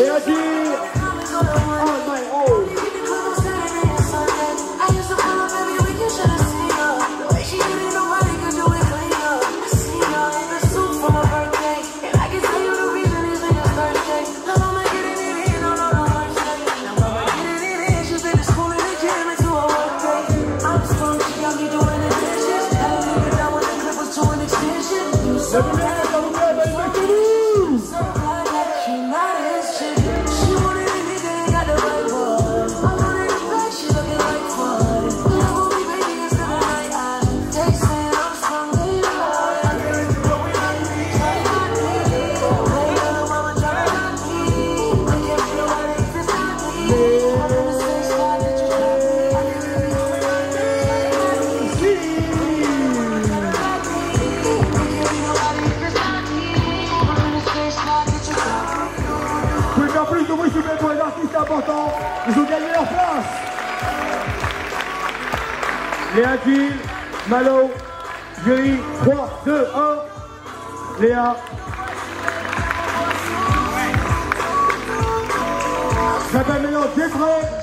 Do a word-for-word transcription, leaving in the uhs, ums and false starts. Léa Djyl, on my own. Ils ont gagné leur place. Léa Djyl, Malo, Jury, trois, deux, un. Léa. Ça va maintenant Jeffrey.